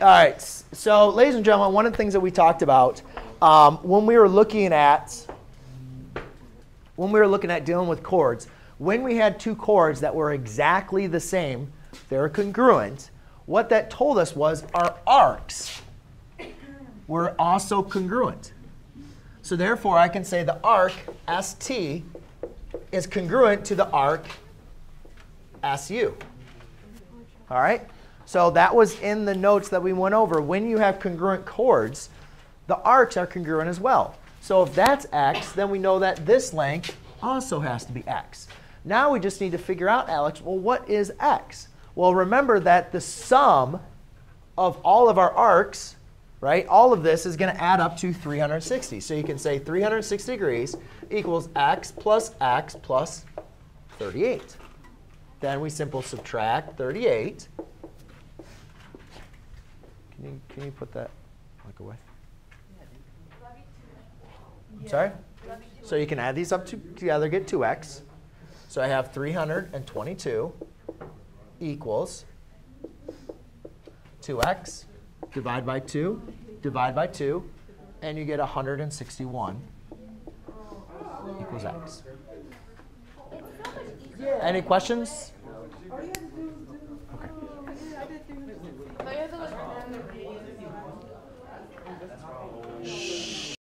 All right, so ladies and gentlemen, one of the things that we talked about when we were looking at dealing with chords, when we had two chords that were exactly the same, they're congruent, what that told us was our arcs were also congruent. So therefore, I can say the arc ST is congruent to the arc SU. All right? So that was in the notes that we went over. When you have congruent chords, the arcs are congruent as well. So if that's x, then we know that this length also has to be x. Now we just need to figure out, Alex, well, what is x? Well, remember that the sum of all of our arcs, right, all of this is going to add up to 360. So you can say 360 degrees equals x plus 38. Then we simply subtract 38. Can you put that like away? Sorry? So you can add these up together, get 2x. So I have 322 equals 2x, divide by 2, divide by 2, and you get 161 equals x. Any questions?